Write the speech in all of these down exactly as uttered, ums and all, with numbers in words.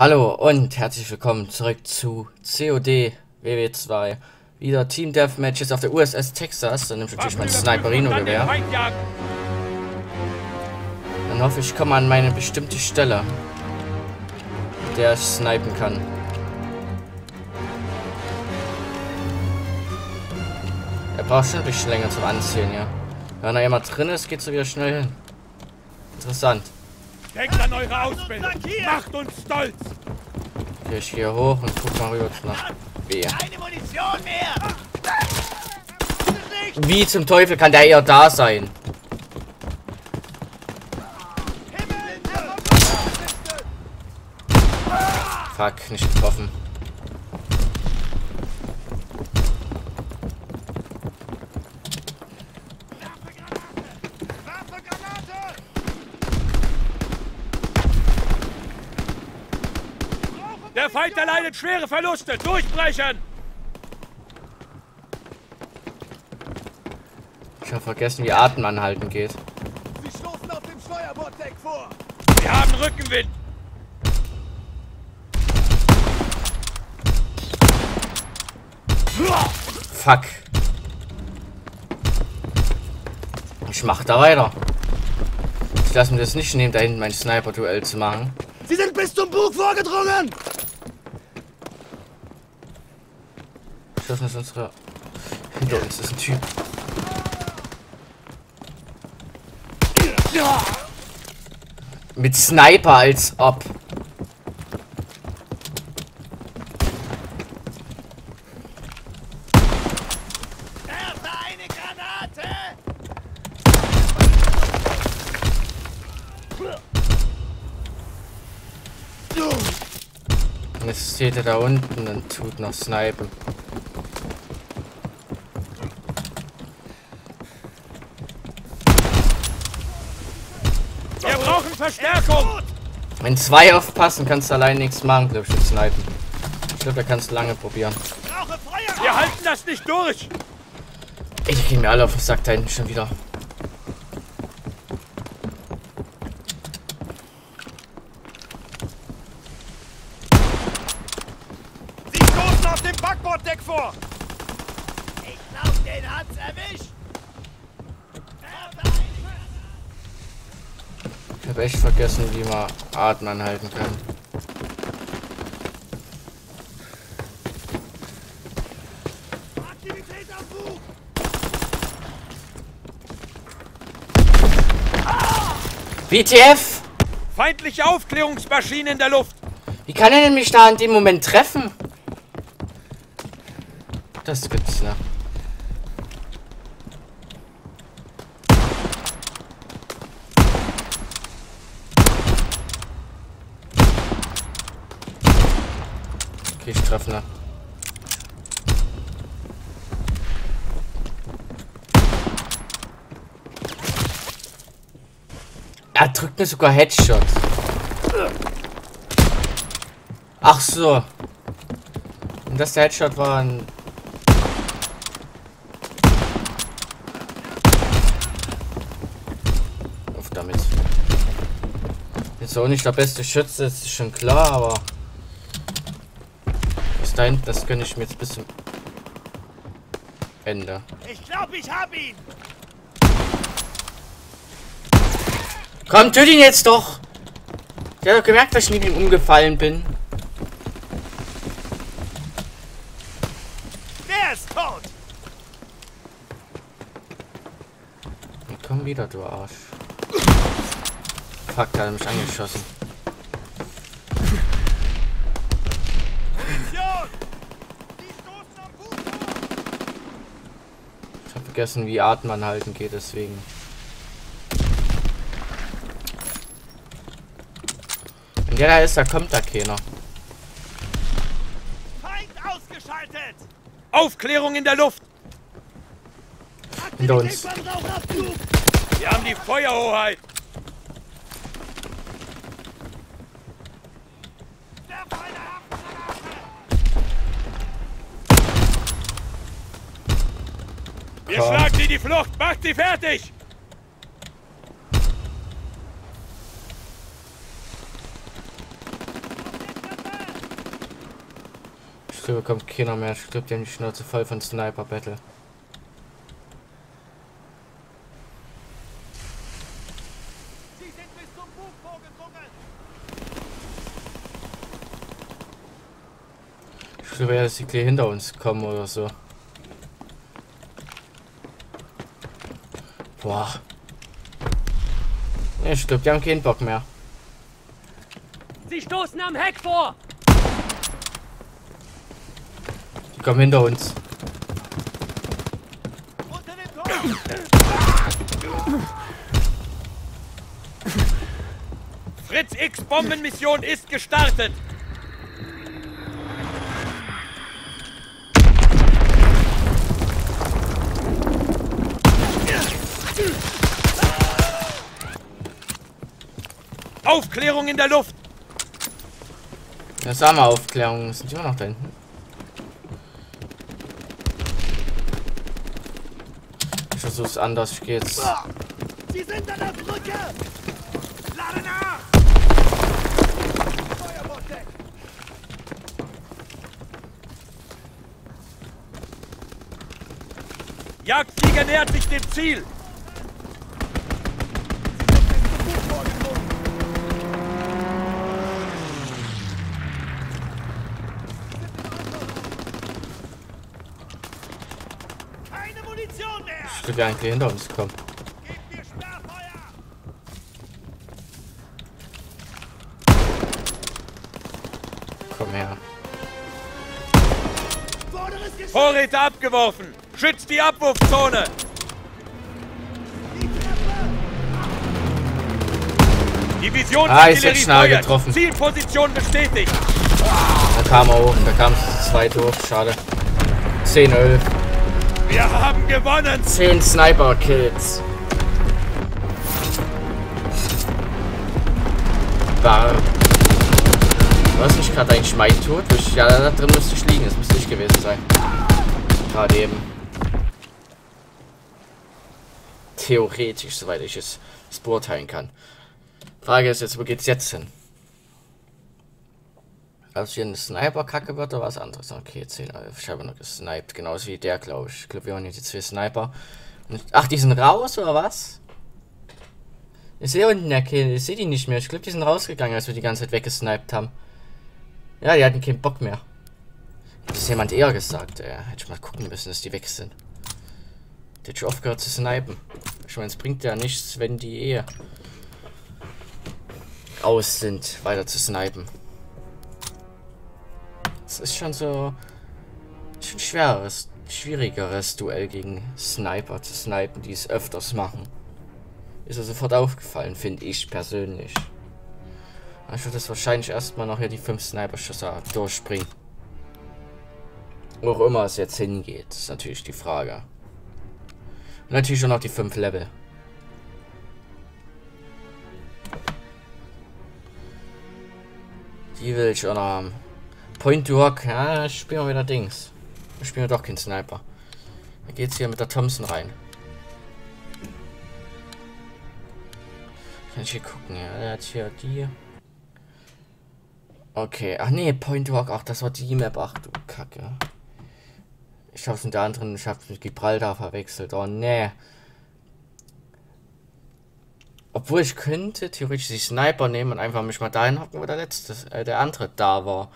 Hallo und herzlich willkommen zurück zu C O D W W zwei. Wieder Team Deathmatches auf der U S S Texas. Dann nimmt natürlich mein Sniperino-Gewehr. Dann hoffe ich, komme an meine bestimmte Stelle, mit der ich snipen kann. Er braucht schon ein bisschen länger zum Anziehen, ja. Wenn er immer drin ist, geht's so wieder schnell hin. Interessant. Denkt an eure Ausbildung! Macht uns stolz! Okay, ich gehe hoch und guck mal rüber nach B. Keine Munition mehr! Wie zum Teufel kann der eher da sein? Fuck, nicht getroffen. Der Feind erleidet schwere Verluste. Durchbrechen! Ich habe vergessen, wie Atem anhalten geht. Sie stoßen auf dem Steuerborddeck vor. Wir haben Rückenwind. Fuck. Ich mach da weiter. Ich lasse mir das nicht nehmen, da hinten mein Sniper-Duell zu machen. Sie sind bis zum Bug vorgedrungen! Das ist unsere. Hinter uns ist ein Typ. Mit Sniper, als ob. Und jetzt steht er da unten und tut noch snipen. Verstärkung! Wenn zwei aufpassen, kannst du allein nichts machen, glaube ich, mit Snipen. Ich glaube, da kannst du lange probieren. Wir halten das nicht durch! Ich gehe mir alle auf den Sack da hinten schon wieder. Sie stoßen auf dem Backborddeck vor! Ich glaube, den hat's erwischt! Ich habe echt vergessen, wie man Atem anhalten kann. Aktivität am Bug! Ah! B T F! Feindliche Aufklärungsmaschine in der Luft! Wie kann er denn mich da in dem Moment treffen? Das gibt's ja. Okay, ich treffe, ne? Er drückt mir sogar Headshots. Ach so. Und das der Headshot war ein... Auf damit. Jetzt auch nicht der beste Schütze, ist schon klar, aber... Das gönne ich mir jetzt bis zum Ende. Ich glaube, ich hab ihn. Komm, töte ihn jetzt doch. Der hat doch gemerkt, dass ich neben ihm umgefallen bin. Der ist tot. Komm wieder, du Arsch. Fuck, der hat mich angeschossen. Vergessen, wie Atem anhalten geht, deswegen. Wenn der da ist, da kommt da keiner. Feind ausgeschaltet! Aufklärung in der Luft! Hinter uns. Wir haben die Feuerhoheit! Ihr schlagt sie die Flucht! Macht sie fertig! Hier bekommt keiner mehr. Stirbt ja die Schnauze voll von Sniper Battle. Ich glaube ja, dass die gleich hinter uns kommen oder so. Boah. Ich glaube, die haben keinen Bock mehr. Sie stoßen am Heck vor! Die kommen hinter uns. Unter dem Tor! Fritz X Bombenmission ist gestartet! Aufklärung in der Luft! Ja, sagen wir Aufklärung. Sind die immer noch da hinten? Ich versuch's anders, ich geh jetzt. Sie sind an der Brücke! Lade nach! Feuerbootdeck! Jagdflieger nähert sich dem Ziel! Wir eigentlich hinter uns kommen. Gebt mir Sperrfeuer! Komm her. Vorräte abgeworfen! Schützt die Abwurfzone! Division ah, ich bin schnell getroffen. Zielposition bestätigt! Da kam er hoch, da kam es zwei durch, schade. zehn null. Wir haben gewonnen! zehn Sniper-Kills. War. Was nicht gerade ein Schmeißtod? Ja, da drin müsste ich liegen. Das müsste ich gewesen sein. Gerade eben. Theoretisch, soweit ich es beurteilen kann. Frage ist jetzt, wo geht's jetzt hin? Also hier eine Sniper-Kacke wird oder was anderes? Okay, zehn, elf. Ich habe noch gesniped. Genauso wie der, glaube ich. Ich glaube, wir haben jetzt zwei Sniper. Und, ach, die sind raus oder was? Ich sehe unten der Kill. Ich sehe die nicht mehr. Ich glaube, die sind rausgegangen, als wir die ganze Zeit weggesniped haben. Ja, die hatten keinen Bock mehr. Das ist jemand eher gesagt. Ey. Hätte ich mal gucken müssen, dass die weg sind. Der hat schon aufgehört zu snipen. Ich meine, es bringt ja nichts, wenn die eh aus sind, weiter zu snipen. Es ist schon so ein schwereres, schwierigeres Duell gegen Sniper zu snipen, die es öfters machen. Ist ja sofort aufgefallen, finde ich persönlich. Ich würde das wahrscheinlich erstmal noch hier die fünf Sniper-Schüsse durchspringen. Wo auch immer es jetzt hingeht, ist natürlich die Frage. Und natürlich schon noch die fünf Level. Die will ich auch noch haben. Pointe du Hoc, ja, spielen wir wieder Dings. Wir spielen doch keinen Sniper. Da geht's hier mit der Thompson rein. Kann ich hier gucken, ja, der hat hier die. Okay, ach nee, Pointe du Hoc, ach, das war die Map, ach du Kacke. Ich hab's mit der anderen, ich hab's mit Gibraltar verwechselt, oh nee. Obwohl ich könnte theoretisch die Sniper nehmen und einfach mich mal dahin hocken, wo der letzte, äh, der andere da war.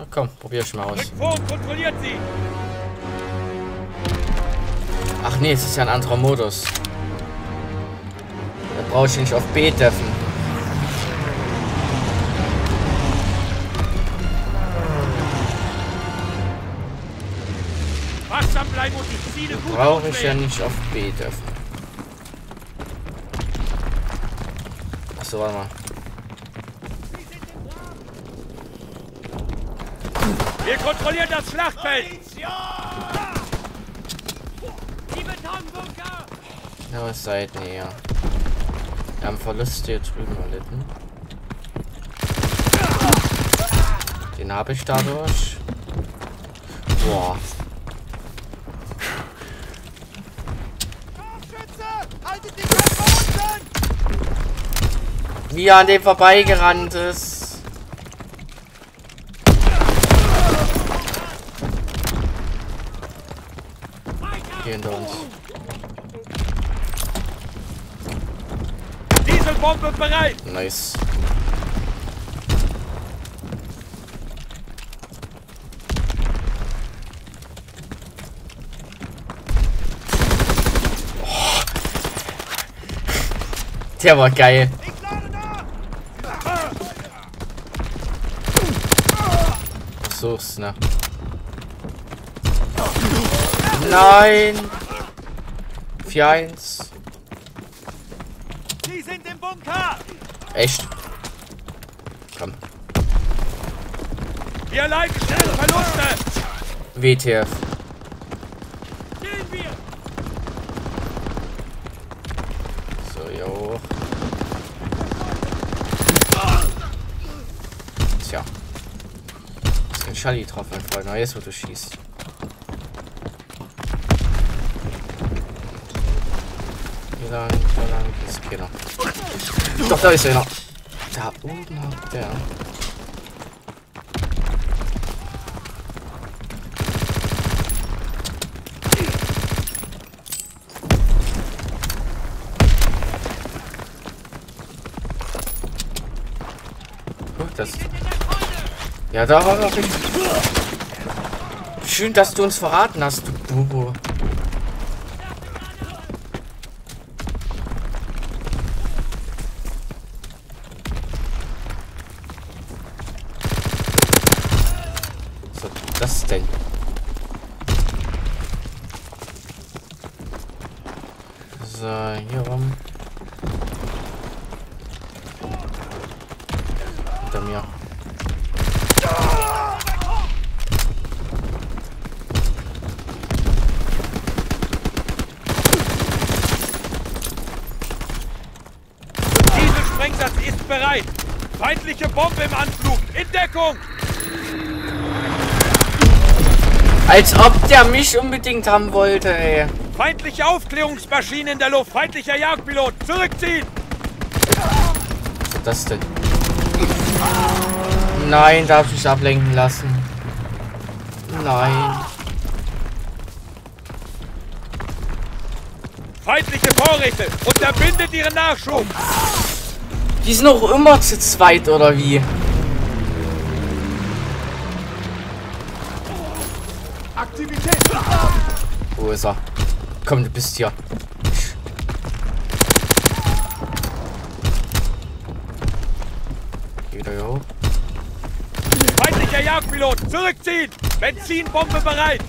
Na komm, probier ich mal aus. Kontrolliert sie. Ach nee, es ist ja ein anderer Modus. Da brauche ich nicht auf B treffen. Wachsam bleiben und die Ziele gut. Brauche ich ja nicht auf B treffen. Achso, warte mal. Wir kontrollieren das Schlachtfeld! Die Betonbunker! Ja, was seid ihr? Wir haben Verluste hier drüben erlitten. Den habe ich dadurch. Boah. Wie er an dem vorbeigerannt ist. hier hinter uns. Dieselbombe bereit! Nice. Oh. Der war geil. Versuch's, ne? Nein! vier eins. Sie sind im Bunker! Echt? Komm. Wir erleiden schnell Verluste! W T F. Gehen wir! So, hier hoch. Tja. Das ist ein Schalli drauf, mein Freund. Na, jetzt wo du schießt. Lang, da lang ist keiner. Doch, da ist einer. Da oben hat der. Gut, das. Ja, da war noch richtig. Schön, dass du uns verraten hast, du Bubo. Das denn? So, hier rum. Hinter mir. Dieser Sprengsatz ist bereit. Feindliche Bombe im Anflug. In Deckung! Als ob der mich unbedingt haben wollte, ey. Feindliche Aufklärungsmaschine in der Luft. Feindlicher Jagdpilot. Zurückziehen! Was ist das denn? Nein, darf ich mich ablenken lassen. Nein. Feindliche Vorräte. Unterbindet ihren Nachschub. Die sind noch immer zu zweit, oder wie? Wo ist er? Komm, du bist hier. Geh da hoch. Feindlicher Jagdpilot, zurückziehen! Benzinbombe bereit!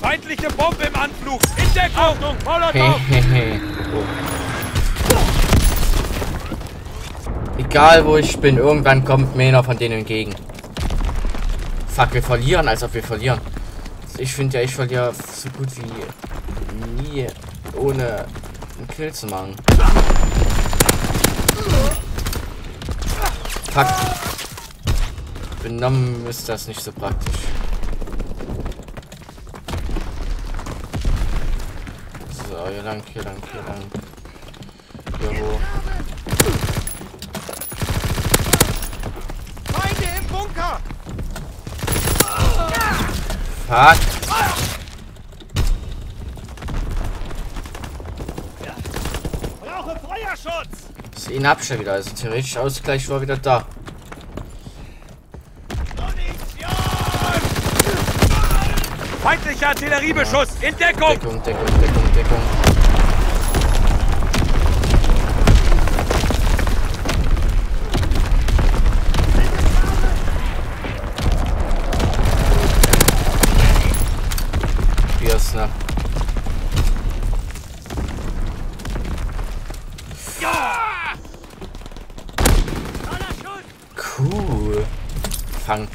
Feindliche Bombe im Anflug! In der Achtung, Molotow! Egal wo ich bin, irgendwann kommt mir einer von denen entgegen. Fuck, wir verlieren, als ob wir verlieren. Ich finde ja, ich verliere so gut wie nie, ohne einen Kill zu machen. Fuck. Benommen ist das nicht so praktisch. So, hier lang, hier lang, hier lang. Hier hoch. Fuck. Brauche Feuerschutz! Ist ihn abschneiden wieder, also theoretisch Ausgleich war wieder da. Feindlicher Artilleriebeschuss ja. In Deckung! Deckung, Deckung, Deckung, Deckung. Cool. Fang.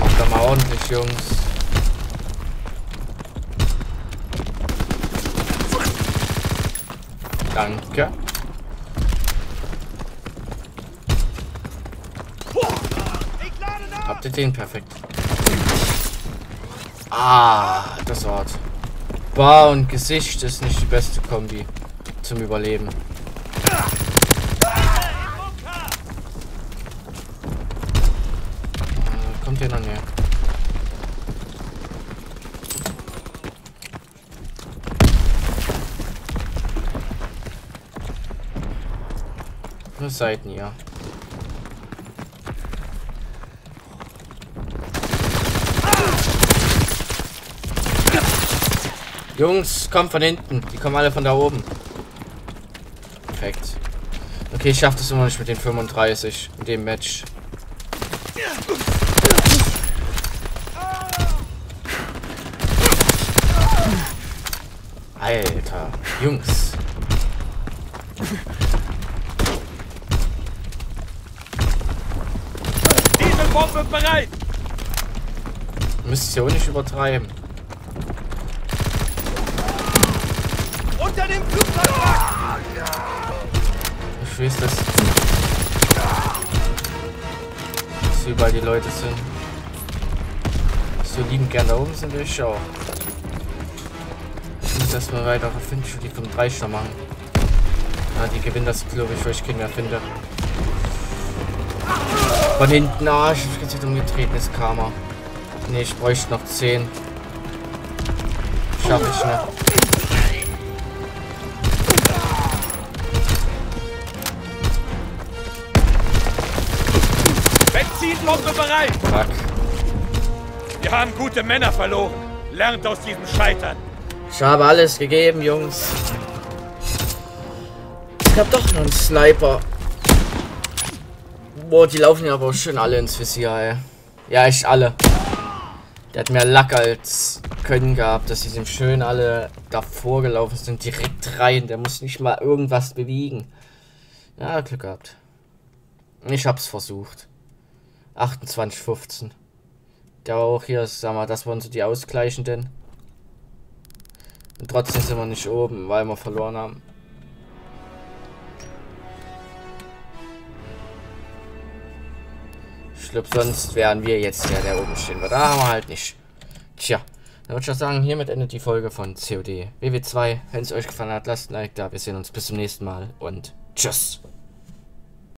Macht da mal ordentlich, Jungs. Danke. Habt ihr den perfekt? Ah, das Ort. Bar und Gesicht ist nicht die beste Kombi zum Überleben. kommt der noch näher? Was seid ihr? Jungs, kommt von hinten. Die kommen alle von da oben. Perfekt. Okay, ich schaff das immer nicht mit den fünfunddreißig in dem Match. Alter, Jungs. Diese Bombe bereit. Müsst ihr ja auch nicht übertreiben. Unter dem Flugzeug! Ich weiß, dass, dass überall die Leute sind. So lieben gern da oben sind, will ich auch. Ich muss erstmal weiter auf Finch, die vom Dreischner machen. Ah, die gewinnen das, glaube ich, weil ich keinen mehr finde. Von hinten, ah, ich hab jetzt umgetreten, ist Karma. Ne, ich bräuchte noch zehn. Schaffe ich nicht. Bereit. Fuck. Wir haben gute Männer verloren. Lernt aus diesem Scheitern. Ich habe alles gegeben, Jungs. Ich hab doch noch einen Sniper. Boah, die laufen ja aber schön alle ins Visier, ey. Ja, echt alle. Der hat mehr Lack als Können gehabt, dass die sind schön alle davor gelaufen sind, direkt rein. Der muss nicht mal irgendwas bewegen. Ja, Glück gehabt. Ich hab's versucht. achtundzwanzig fünfzehn. Der war auch hier, sag mal, das waren so die Ausgleichenden. Und trotzdem sind wir nicht oben, weil wir verloren haben. Ich glaube, sonst wären wir jetzt ja der oben stehen, weil da haben wir halt nicht. Tja, dann würde ich auch sagen, hiermit endet die Folge von C O D W W zwei. Wenn es euch gefallen hat, lasst ein Like da. Wir sehen uns bis zum nächsten Mal und tschüss.